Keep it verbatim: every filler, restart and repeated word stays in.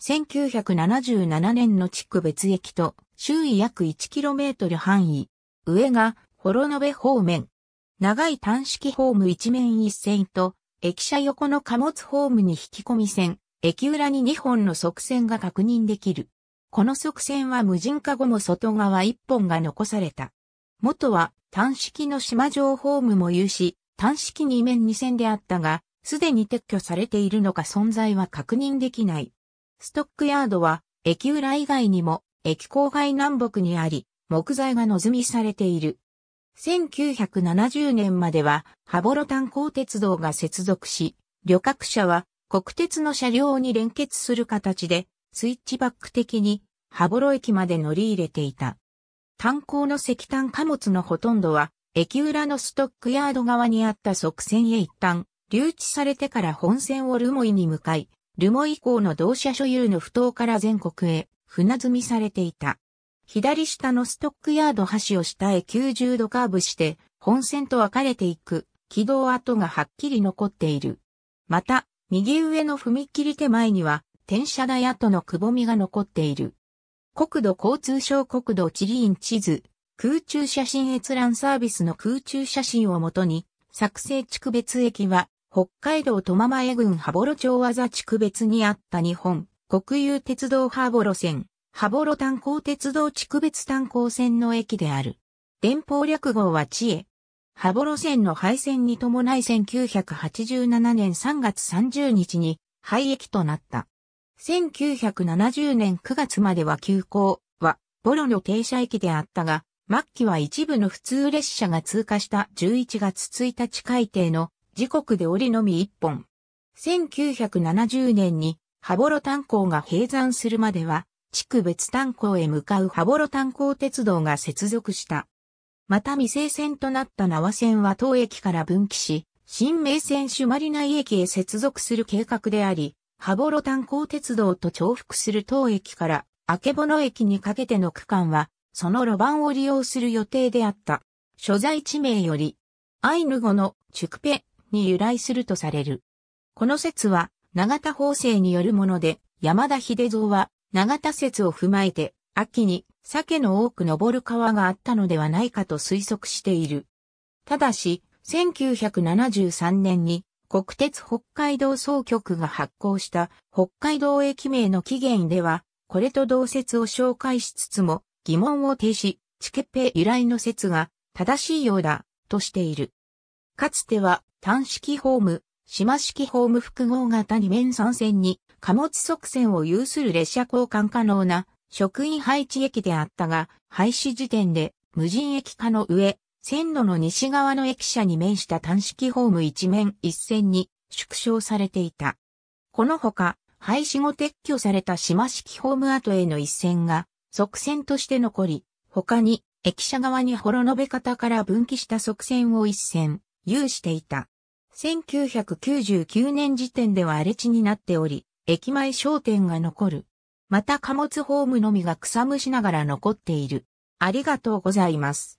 せんきゅうひゃくななじゅうななねんの地区別駅と周囲約 いちキロメートル 範囲。上が幌延方面。長い単式ホーム一面一線と駅舎横の貨物ホームに引き込み線。駅裏ににほんの側線が確認できる。この側線は無人化後も外側いっぽんが残された。元は単式の島上ホームも有し、単式に面に線であったが、すでに撤去されているのか存在は確認できない。ストックヤードは駅裏以外にも駅郊外南北にあり、木材が野積みされている。せんきゅうひゃくななじゅうねんまでは羽幌炭鉱鉄道が接続し、旅客車は国鉄の車両に連結する形で、スイッチバック的に、羽幌駅まで乗り入れていた。炭鉱の石炭貨物のほとんどは、駅裏のストックヤード側にあった側線へ一旦、留置されてから本線を留萌に向かい、留萌以降の同社所有の埠頭から全国へ、船積みされていた。左下のストックヤード橋を下へきゅうじゅうどカーブして、本線と分かれていく、軌道跡がはっきり残っている。また、右上の踏切手前には、転車台跡のくぼみが残っている。国土交通省国土地理院地図、空中写真閲覧サービスの空中写真をもとに、作成地区別駅は、北海道苫前郡羽幌町和座地区別にあった日本、国有鉄道羽幌線、羽幌炭鉱鉄道地区別炭鉱線の駅である。電報略号はちえ。羽幌線の廃線に伴いせんきゅうひゃくはちじゅうななねんさんがつさんじゅうにちに廃駅となった。せんきゅうひゃくななじゅうねんくがつまでは急行はボロの停車駅であったが、末期は一部の普通列車が通過したじゅういちがつついたち改定の時刻で折のみいっぽん。せんきゅうひゃくななじゅうねんに羽幌炭鉱が閉山するまでは地区別炭鉱へ向かう羽幌炭鉱鉄道が接続した。また未成線となった縄線は当駅から分岐し、新名線朱鞠内駅へ接続する計画であり、羽幌炭鉱鉄道と重複する当駅から、曙駅にかけての区間は、その路盤を利用する予定であった。所在地名より、アイヌ語のチュクペに由来するとされる。この説は、永田法政によるもので、山田秀蔵は、永田説を踏まえて、秋に、鮭の多く登る川があったのではないかと推測している。ただし、せんきゅうひゃくななじゅうさんねんに国鉄北海道総局が発行した北海道駅名の起源では、これと同説を紹介しつつも疑問を呈し、チケッペ由来の説が正しいようだとしている。かつては単式ホーム、島式ホーム複合型に面さん線に貨物側線を有する列車交換可能な職員配置駅であったが、廃止時点で無人駅化の上、線路の西側の駅舎に面した単式ホーム一面一線に縮小されていた。このほか、廃止後撤去された島式ホーム跡への一線が側線として残り、他に駅舎側に幌延方から分岐した側線を一線有していた。せんきゅうひゃくきゅうじゅうきゅうねん時点では荒れ地になっており、駅前商店が残る。また貨物ホームのみが草むしながら残っている。ありがとうございます。